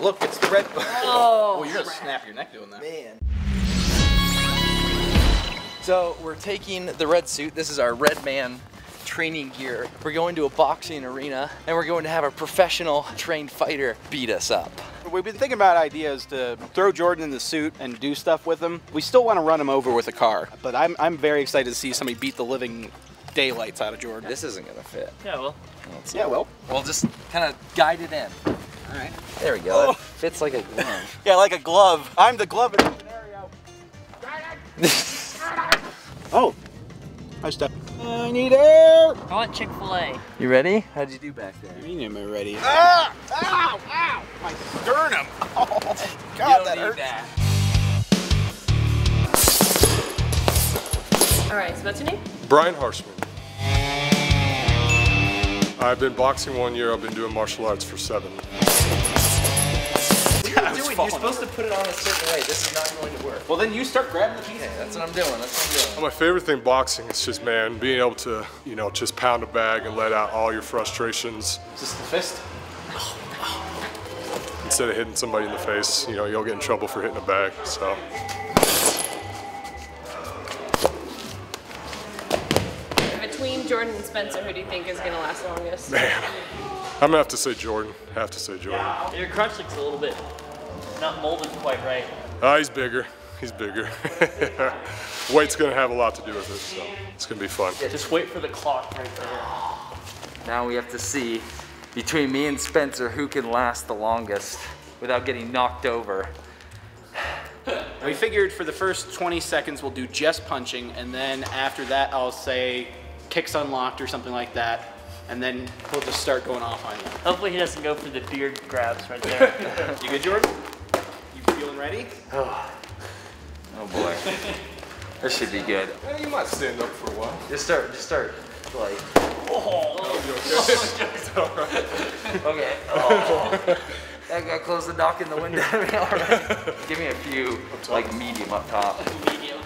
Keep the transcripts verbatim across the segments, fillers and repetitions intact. Look, it's the red. Oh, oh you're gonna snap your neck doing that. Man. So we're taking the red suit. This is our red man training gear. We're going to a boxing arena and we're going to have a professional trained fighter beat us up. We've been thinking about ideas to throw Jordan in the suit and do stuff with him. We still want to run him over with a car, but I'm, I'm very excited to see somebody beat the living daylights out of Jordan. This isn't gonna fit. Yeah, well. Let's yeah, well. We'll just kind of guide it in. All right. There we go. Oh. That fits like a glove. Yeah, like a glove. I'm the glove in this scenario. Oh, I stepped. I need air. I want Chick-fil-A. You ready? How'd you do back there? I mean, am I ready? Ah! Ow! Ow! My sternum. Oh, God, that hurts. That. All right, so what's your name? Brian Harshman. I've been boxing one year. I've been doing martial arts for seven. Doing, you're supposed to put it on a certain way. This is not going to work. Well, then you start grabbing the pizza. Yeah, that's what I'm doing. That's what I'm doing. My favorite thing boxing is just, man, being able to, you know, just pound a bag and let out all your frustrations. Is this the fist? Instead of hitting somebody in the face, you know, you'll get in trouble for hitting a bag, so. Between Jordan and Spencer, who do you think is going to last the longest? Man, I'm going to have to say Jordan. have to say Jordan. Your crunch looks a little bit... not molded quite right. Uh, he's bigger. He's bigger. Weight's gonna have a lot to do with it, so it's gonna be fun. Yeah, just wait for the clock right there. Now we have to see between me and Spencer who can last the longest without getting knocked over. We figured for the first twenty seconds we'll do just punching, and then after that I'll say kicks unlocked or something like that. And then we'll just start going off on you. Hopefully he doesn't go for the beard grabs right there. You good, Jordan? Feeling ready? Oh, oh boy, this should be good. Well, you might stand up for a while. Just start, just start, like. Oh, oh. Okay. Oh. That got close to knocking the window. All right. Give me a few, like medium up top. Medium.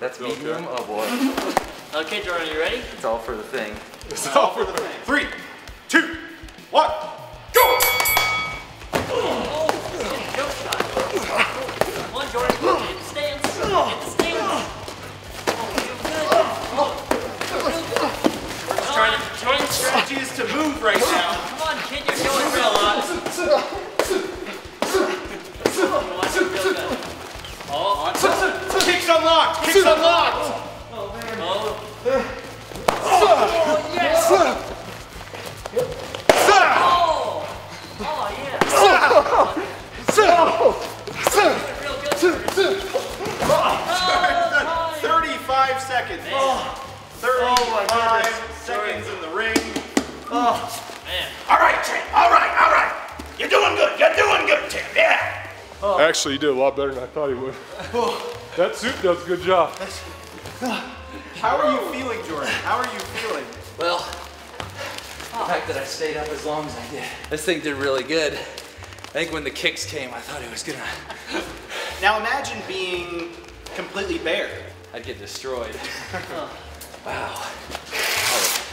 That's okay. Medium. Oh boy. Okay, Jordan, you ready? It's all for the thing. It's all for the thing. Three, two, one. To move right now. Come on, kid, you're going real hot. Oh, kicks unlocked, kicks unlocked. Oh, man. Oh, oh yes. Oh, oh yeah. Oh, thirty-five seconds. Oh, thirty-five seconds in the ring. Oh, man. All right, Tim. All right, all right. You're doing good. You're doing good, Tim. Yeah. Oh. Actually, you did a lot better than I thought you would. Oh. That suit does a good job. How are you feeling, Jordan? How are you feeling? Well, the fact that I stayed up as long as I did. This thing did really good. I think when the kicks came, I thought it was going to... Now imagine being completely bare. I'd get destroyed. Oh. Wow.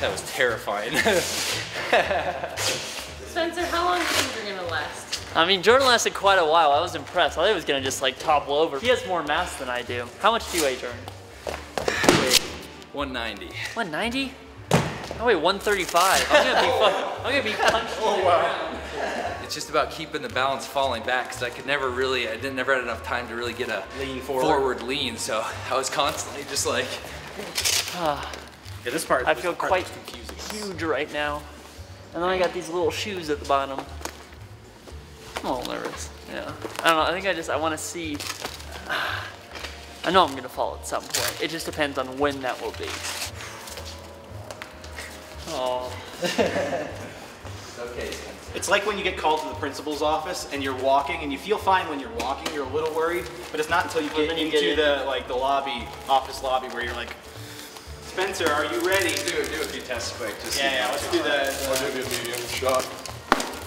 That was terrifying. Spencer, how long do you think you're gonna last? I mean, Jordan lasted quite a while. I was impressed. I thought he was gonna just like topple over. He has more mass than I do. How much do you weigh, Jordan? I weigh one ninety. one ninety? I weigh one thirty-five. I'm gonna be, oh. I'm gonna be punched. Oh wow. It's just about keeping the balance falling back because I could never really, I didn't never had enough time to really get a lean forward, forward lean. So I was constantly just like. Yeah, this part, I feel quite huge right now. And then I got these little shoes at the bottom. I'm a little nervous, yeah. I don't know, I think I just, I want to see. I know I'm going to fall at some point. It just depends on when that will be. Oh. It's okay. It's like when you get called to the principal's office and you're walking and you feel fine when you're walking, you're a little worried, but it's not until you get you into get the, in. like, the lobby, office lobby where you're like, Spencer, are you ready? Do, do a few tests quick. Just yeah, yeah, let's do that. I'll do a medium shot.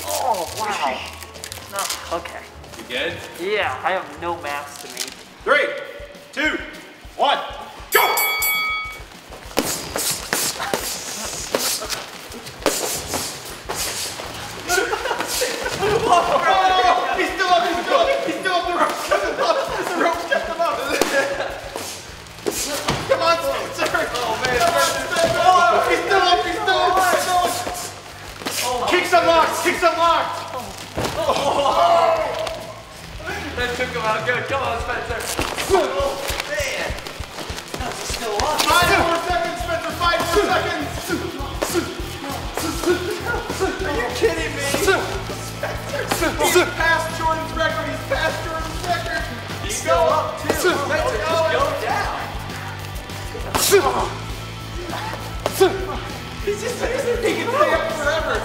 Oh, wow. No, okay. You good? Yeah, I have no mass to me. Three, two, one, go! up! He's still up! He's still up! He's still up! The rope's kept him up! The rope's kept him up! Come on, Spencer! Oh man! He's still up! He's still up! He's still up! Oh, kicks unlocked! Kicks unlocked! Oh. Oh. That took him out good. Come on, Spencer! Oh man! That's still up! Five more seconds, Spencer! Five more seconds! Are you kidding me? He's past Jordan's record. He's past Jordan's record. He's still up too. Let's go down. He's just he can stay up forever. Oh,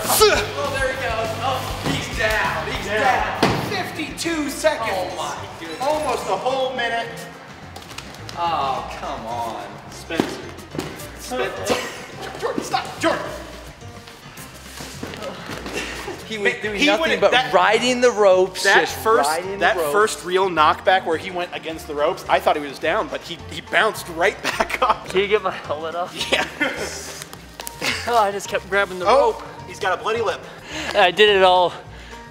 there he goes. Oh, he's down. He's yeah. down. fifty-two seconds. Oh my goodness. Almost a whole minute. Oh come on, Spencer. Spencer. Jordan, stop, Jordan. He was doing he nothing but that, riding the ropes. That first, that ropes. first real knockback where he went against the ropes, I thought he was down, but he, he bounced right back up. Can you get my helmet off? Yeah. Oh, I just kept grabbing the oh, rope. He's got a bloody lip. I did it all.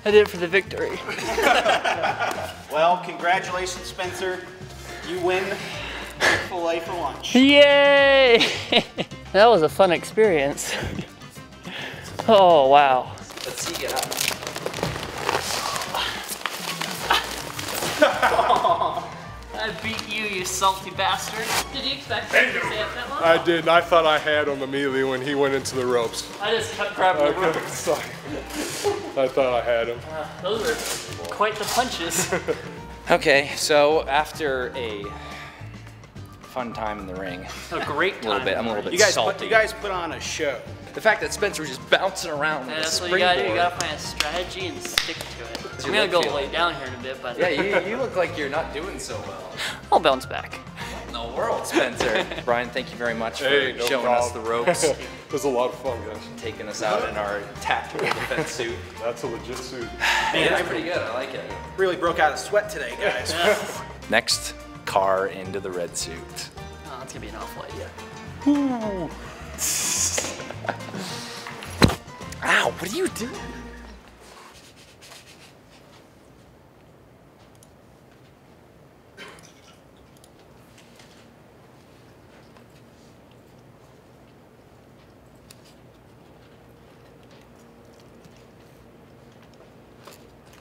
I did it for the victory. Well, congratulations, Spencer. You win Chick-fil-A for lunch. Yay! That was a fun experience. Oh, wow. Let's see you get up. Oh, I beat you, you salty bastard. Did you expect him to stay up that long? I did, and I thought I had him immediately when he went into the ropes. I just kept grabbing okay, the ropes. Sorry. I thought I had him. Uh, those are quite the punches. Okay, so after a fun time in the ring. A great time. A little bit, I'm a little bit you guys salty. Put, you guys put on a show. The fact that Spencer was just bouncing around yeah, with a springboard. That's what you gotta do. You gotta find a strategy and stick to it. It's I'm gonna go feeling. lay down here in a bit, but... Yeah, you, you look like you're not doing so well. I'll bounce back. What in the world, Spencer? Brian, thank you very much hey, for no showing problem. us the ropes. It was a lot of fun, guys. Taking us out in our tactical defense suit. That's a legit suit. Man, that's pretty good. I like it. Really broke out of sweat today, guys. Yeah. Next car into the red suit. Oh, that's gonna be an awful idea. Ooh. Ow, what are you doing?